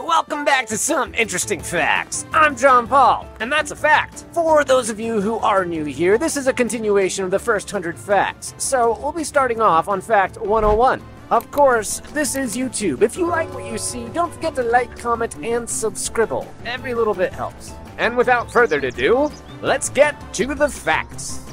Welcome back to Some Interesting Facts. I'm John Paul, and that's a fact. For those of you who are new here, this is a continuation of the first 100 facts, so we'll be starting off on fact 101. Of course, this is YouTube. If you like what you see, don't forget to like, comment, and subscribe. Every little bit helps. And without further ado, let's get to the facts.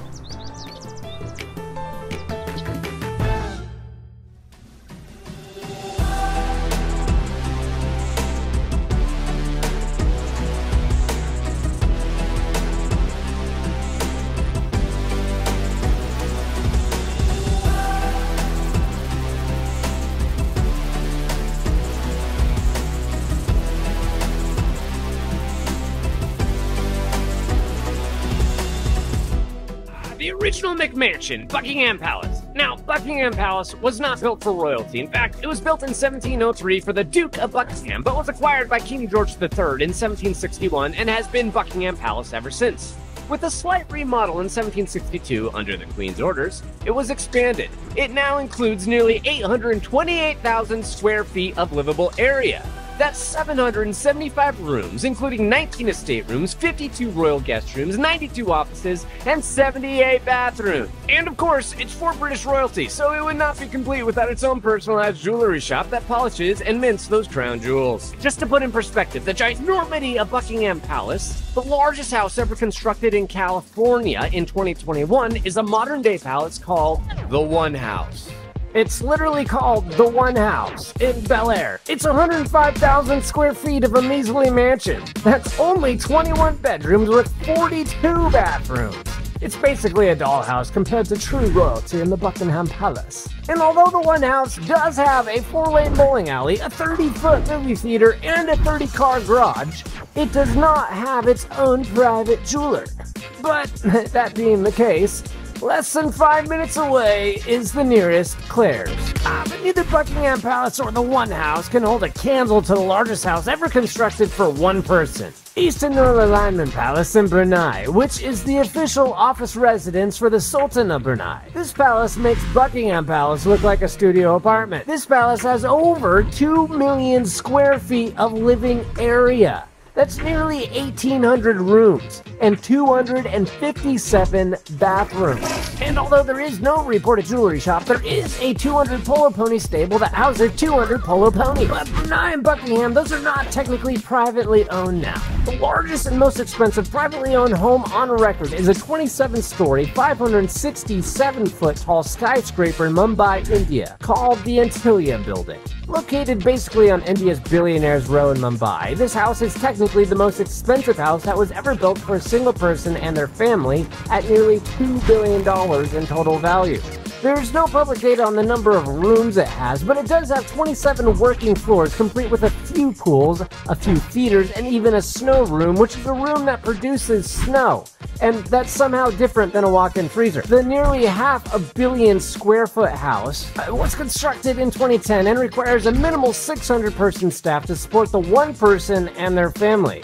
The original McMansion, Buckingham Palace. Now, Buckingham Palace was not built for royalty. In fact, it was built in 1703 for the Duke of Buckingham, but was acquired by King George III in 1761 and has been Buckingham Palace ever since. With a slight remodel in 1762 under the Queen's orders, it was expanded. It now includes nearly 828,000 square feet of livable area. That's 775 rooms, including 19 estate rooms, 52 royal guest rooms, 92 offices, and 78 bathrooms. And of course, it's for British royalty, so it would not be complete without its own personalized jewelry shop that polishes and mints those crown jewels. Just to put in perspective the ginormity of Buckingham Palace, the largest house ever constructed in California in 2021 is a modern-day palace called The One House. It's literally called The One House in Bel Air. It's 105,000 square feet of a measly mansion. That's only 21 bedrooms with 42 bathrooms. It's basically a dollhouse compared to true royalty in the Buckingham Palace. And although the One House does have a four-lane bowling alley, a 30-foot movie theater, and a 30-car garage, it does not have its own private jeweler. But that being the case, less than 5 minutes away is the nearest Claire's. But neither Buckingham Palace or the One House can hold a candle to the largest house ever constructed for one person. Istana Nurul Iman Palace in Brunei, which is the official office residence for the Sultan of Brunei. This palace makes Buckingham Palace look like a studio apartment. This palace has over 2 million square feet of living area. That's nearly 1,800 rooms and 257 bathrooms. And although there is no reported jewelry shop, there is a 200 polo pony stable that houses 200 polo ponies. But Brunei and Buckingham, those are not technically privately owned now. The largest and most expensive privately owned home on record is a 27-story, 567-foot tall skyscraper in Mumbai, India, called the Antilia Building. Located basically on India's Billionaires Row in Mumbai, this house is technically the most expensive house that was ever built for a single person and their family at nearly $2 billion in total value. There's no public data on the number of rooms it has, but it does have 27 working floors, complete with a few pools, a few theaters, and even a snow room, which is a room that produces snow. And that's somehow different than a walk-in freezer. The nearly 500,000,000 square foot house was constructed in 2010 and requires a minimal 600-person staff to support the one person and their family.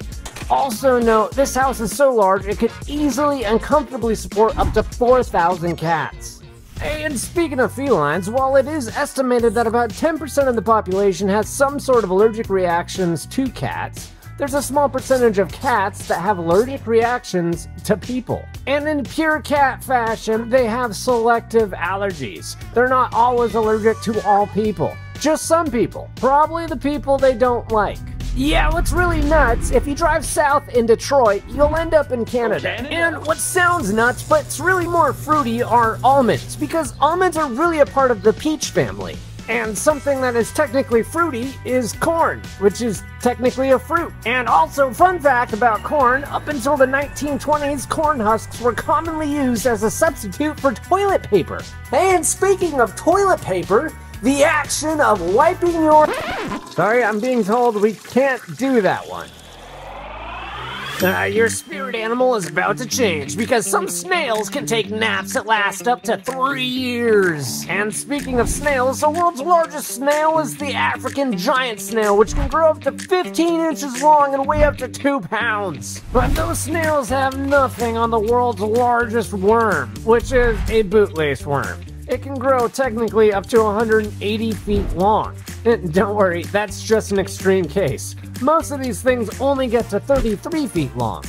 Also note, this house is so large it could easily and comfortably support up to 4,000 cats. And speaking of felines, while it is estimated that about 10% of the population has some sort of allergic reactions to cats, there's a small percentage of cats that have allergic reactions to people. And in pure cat fashion, they have selective allergies. They're not always allergic to all people, just some people, probably the people they don't like. Yeah, what's really nuts, if you drive south in Detroit, you'll end up in Canada. And what sounds nuts, but it's really more fruity, are almonds, because almonds are really a part of the peach family. And something that is technically fruity is corn, which is technically a fruit. And also, fun fact about corn, up until the 1920s, corn husks were commonly used as a substitute for toilet paper. And speaking of toilet paper, the action of wiping your... Sorry, I'm being told we can't do that one. Your spirit animal is about to change, because some snails can take naps that last up to 3 years. And speaking of snails, the world's largest snail is the African giant snail, which can grow up to 15 inches long and weigh up to 2 pounds. But those snails have nothing on the world's largest worm, which is a bootlace worm. It can grow technically up to 180 feet long. And don't worry, that's just an extreme case. Most of these things only get to 33 feet long.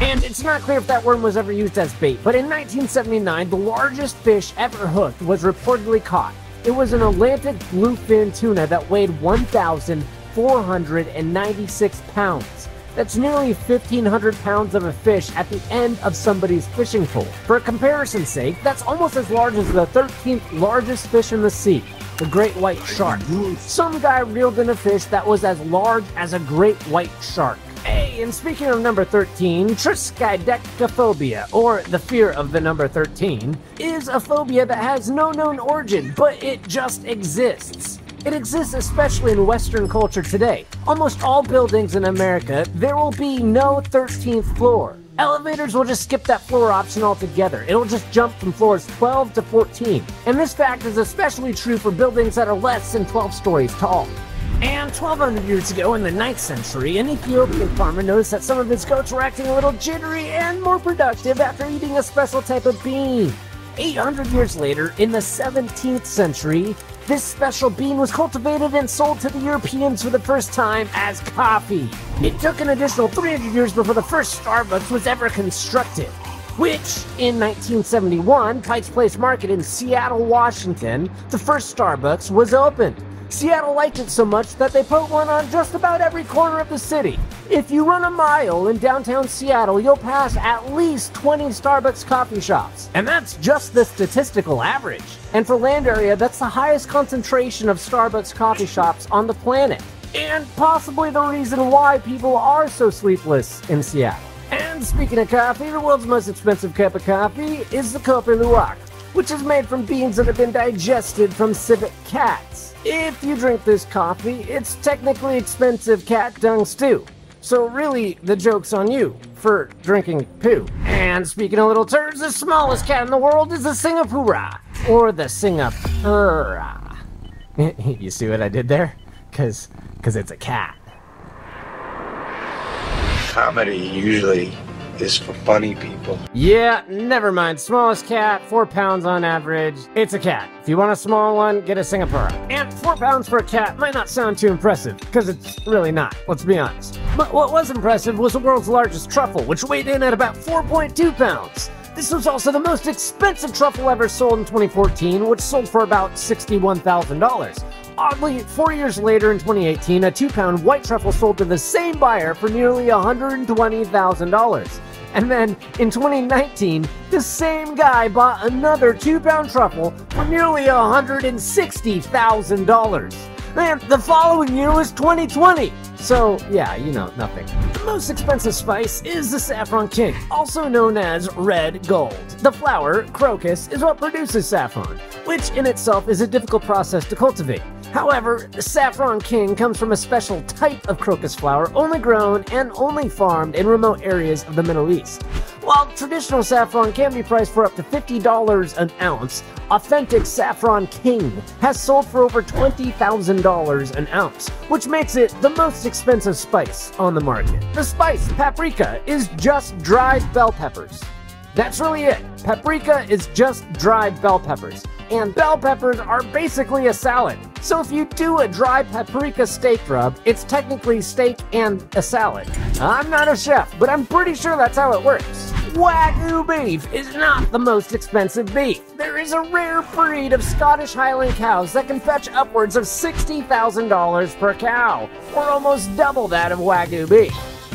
And it's not clear if that worm was ever used as bait, but in 1979, the largest fish ever hooked was reportedly caught. It was an Atlantic bluefin tuna that weighed 1,496 pounds. That's nearly 1,500 pounds of a fish at the end of somebody's fishing pole. For comparison's sake, that's almost as large as the 13th largest fish in the sea, the great white shark. Some guy reeled in a fish that was as large as a great white shark. Hey, and speaking of number 13, triskaidekaphobia, or the fear of the number 13, is a phobia that has no known origin, but it just exists. It exists especially in Western culture today. Almost all buildings in America, there will be no 13th floor. Elevators will just skip that floor option altogether. It'll just jump from floors 12 to 14. And this fact is especially true for buildings that are less than 12 stories tall. And 1,200 years ago in the 9th century, an Ethiopian farmer noticed that some of his goats were acting a little jittery and more productive after eating a special type of bean. 800 years later, in the 17th century, this special bean was cultivated and sold to the Europeans for the first time as coffee. It took an additional 300 years before the first Starbucks was ever constructed, which, in 1971, Pike's Place Market in Seattle, Washington, the first Starbucks was opened. Seattle liked it so much that they put one on just about every corner of the city. If you run a mile in downtown Seattle, you'll pass at least 20 Starbucks coffee shops. And that's just the statistical average. And for land area, that's the highest concentration of Starbucks coffee shops on the planet. And possibly the reason why people are so sleepless in Seattle. And speaking of coffee, the world's most expensive cup of coffee is the Kopi Luwak, which is made from beans that have been digested from civet cats. If you drink this coffee, it's technically expensive cat dung stew. So really, the joke's on you for drinking poo. And speaking of little turds, the smallest cat in the world is the Singapura. Or the Singapura. You see what I did there? Cause it's a cat. Comedy usually is for funny people. Yeah, never mind. Smallest cat, 4 pounds on average. It's a cat. If you want a small one, get a Singapura. And 4 pounds for a cat might not sound too impressive, because it's really not, let's be honest. But what was impressive was the world's largest truffle, which weighed in at about 4.2 pounds. This was also the most expensive truffle ever sold in 2014, which sold for about $61,000. Oddly, 4 years later in 2018, a 2-pound white truffle sold to the same buyer for nearly $120,000. And then, in 2019, the same guy bought another 2-pound truffle for nearly $160,000. And the following year was 2020. So, yeah, you know, nothing. The most expensive spice is the Saffron King, also known as red gold. The flower, crocus, is what produces saffron, which in itself is a difficult process to cultivate. However, the Saffron King comes from a special type of crocus flower only grown and only farmed in remote areas of the Middle East. While traditional saffron can be priced for up to $50 an ounce, authentic Saffron King has sold for over $20,000 an ounce, which makes it the most expensive spice on the market. The spice, paprika, is just dried bell peppers. That's really it. Paprika is just dried bell peppers. And bell peppers are basically a salad. So if you do a dry paprika steak rub, it's technically steak and a salad. I'm not a chef, but I'm pretty sure that's how it works. Wagyu beef is not the most expensive beef. There is a rare breed of Scottish Highland cows that can fetch upwards of $60,000 per cow, or almost double that of Wagyu beef.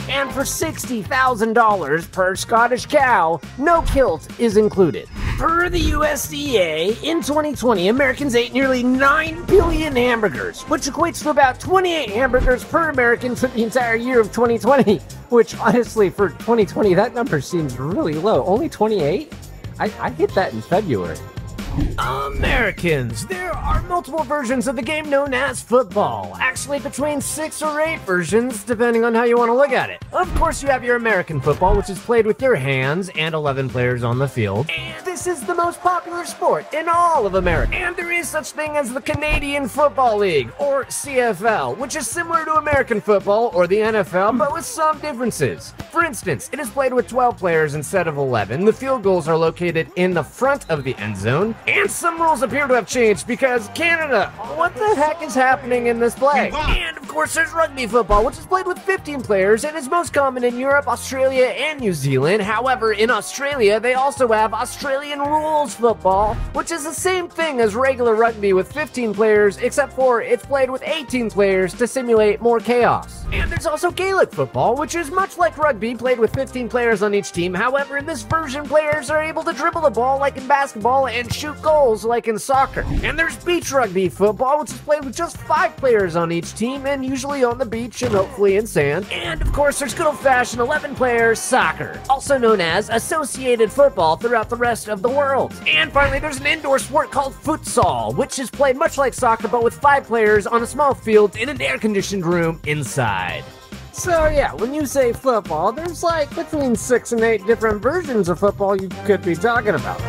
And for $60,000 per Scottish cow, no kilt is included. Per the USDA, in 2020, Americans ate nearly 9 billion hamburgers, which equates to about 28 hamburgers per American for the entire year of 2020. Which, honestly, for 2020, that number seems really low. Only 28? I hit that in February. Americans! There are multiple versions of the game known as football. Actually, between 6 or 8 versions, depending on how you want to look at it. Of course, you have your American football, which is played with your hands and 11 players on the field. And this is the most popular sport in all of America. And there is such thing as the Canadian Football League, or CFL, which is similar to American football or the NFL, but with some differences. For instance, it is played with 12 players instead of 11. The field goals are located in the front of the end zone. And some rules appear to have changed because Canada, what the heck is happening in this play? And of course there's rugby football, which is played with 15 players and is most common in Europe, Australia, and New Zealand. However, in Australia, they also have Australian rules football, which is the same thing as regular rugby with 15 players, except for it's played with 18 players to simulate more chaos. And there's also Gaelic football, which is much like rugby, played with 15 players on each team. However, in this version, players are able to dribble the ball like in basketball and shoot goals like in soccer. And there's beach rugby football, which is played with just 5 players on each team and usually on the beach and hopefully in sand. And of course, there's good old-fashioned 11-player soccer, also known as associated football throughout the rest of the world. And finally, there's an indoor sport called futsal, which is played much like soccer but with 5 players on a small field in an air-conditioned room inside. So yeah, when you say football, there's like between 6 and 8 different versions of football you could be talking about.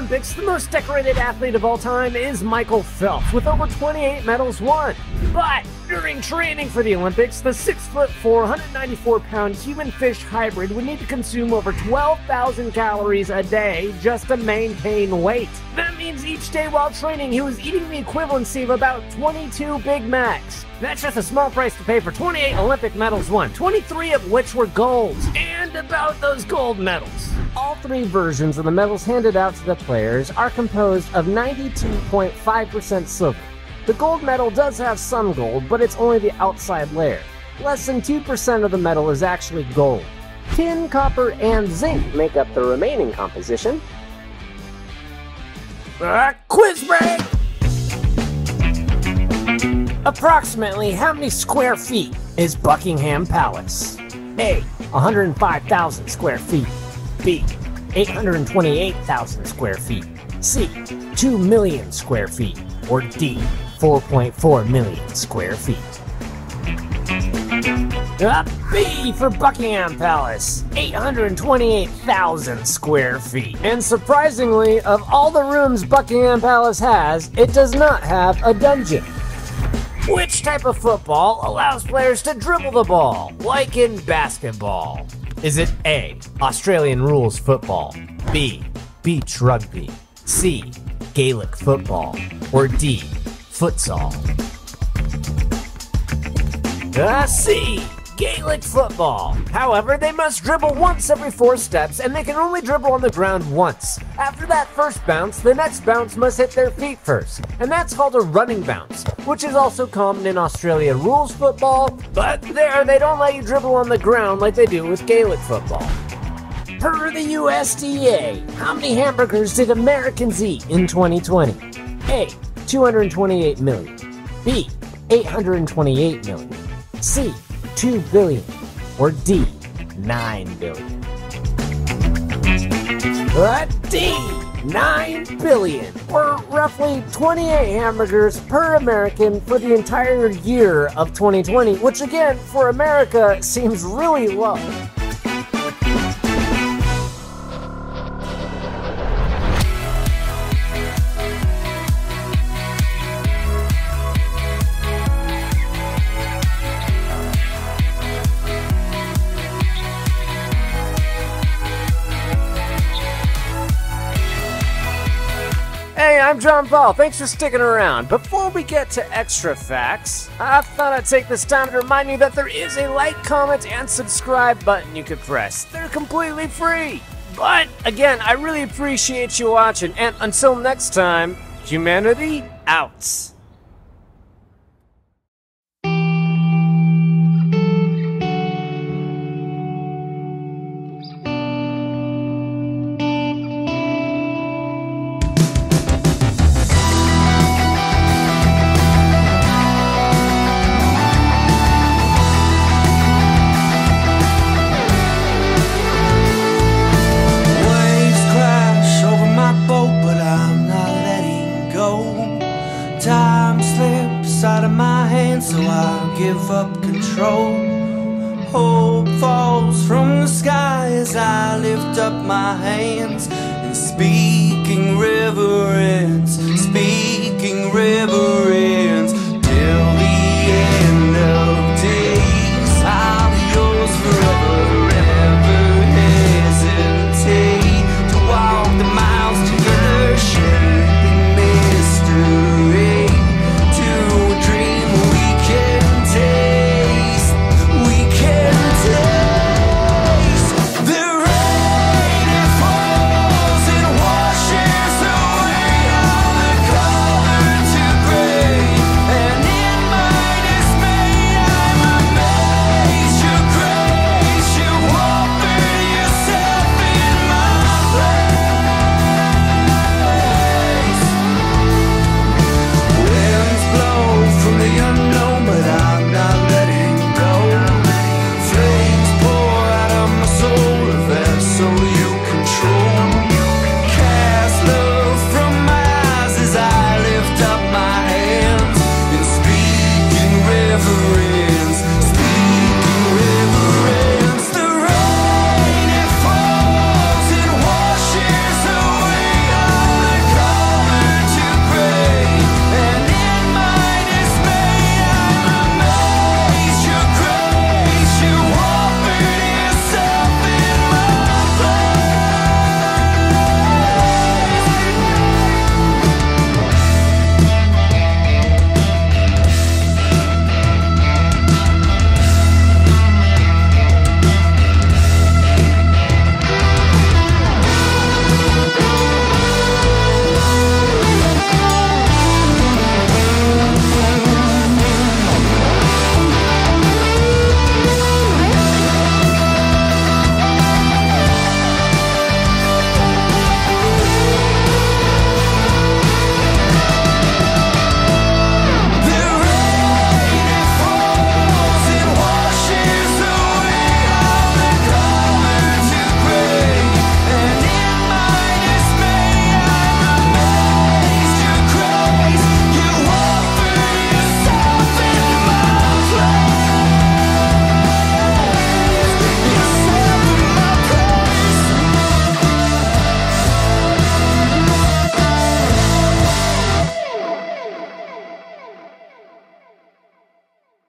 Olympics, the most decorated athlete of all time is Michael Phelps, with over 28 medals won. But during training for the Olympics, the 6'4", 194-pound human-fish hybrid would need to consume over 12,000 calories a day just to maintain weight. That means each day while training, he was eating the equivalency of about 22 Big Macs. That's just a small price to pay for 28 Olympic medals won, 23 of which were golds. And about those gold medals. All 3 versions of the medals handed out to the players are composed of 92.5% silver. The gold medal does have some gold, but it's only the outside layer. Less than 2% of the medal is actually gold. Tin, copper, and zinc make up the remaining composition. Quiz break! Approximately how many square feet is Buckingham Palace? A. 105,000 square feet. B. 828,000 square feet. C. 2 million square feet. Or D. 4.4 million square feet. A B for Buckingham Palace, 828,000 square feet. And surprisingly, of all the rooms Buckingham Palace has, it does not have a dungeon. Which type of football allows players to dribble the ball, like in basketball? Is it A, Australian rules football, B, beach rugby, C, Gaelic football, or D, futsal? C, Gaelic football. However, they must dribble once every 4 steps, and they can only dribble on the ground once. After that first bounce, the next bounce must hit their feet first, and that's called a running bounce, which is also common in Australia rules football, but there they don't let you dribble on the ground like they do with Gaelic football. Per the USDA, how many hamburgers did Americans eat in 2020? A. 228 million. B. 828 million. C. 2 billion. Or D. 9 billion. D. 9 billion. Or roughly 28 hamburgers per American for the entire year of 2020, which again, for America, seems really low. Hey, I'm John Paul. Thanks for sticking around. Before we get to extra facts, I thought I'd take this time to remind you that there is a like, comment, and subscribe button you could press. They're completely free. But again, I really appreciate you watching, and until next time, humanity out. Waves crash. give up control. Hope falls from the sky as I lift up my hands in speaking reverence, speaking reverence. Till the end of days, I'm yours forever, ever hesitate to walk the miles together, shaping mystery to a dream we can taste, we can taste. The rain, it falls, it washes away all the color to gray, and in my dismay I'm amazed. Your grace, you offer yourself in my place. Winds blow from the unknown, but I'm not letting go. Flames pour out of my soul, a vessel you control. Cast love from my eyes as I lift up my hands and speak in reverence, speak in reverence. The rain, it falls, it washes away all the color to gray, and in my dismay I'm amazed. Your grace, you offered yourself in my place. The rain, it falls, it washes away all the color to gray, and in my dismay I'm amazed. Your grace, you offer yourself in my place, yourself in my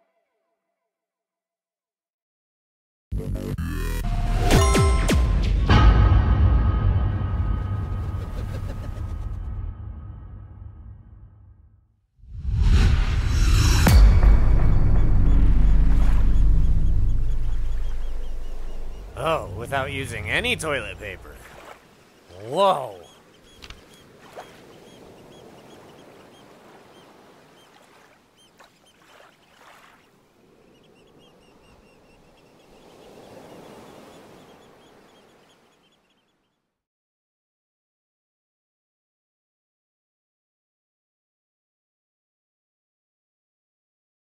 place. Oh, without using any toilet paper. Whoa,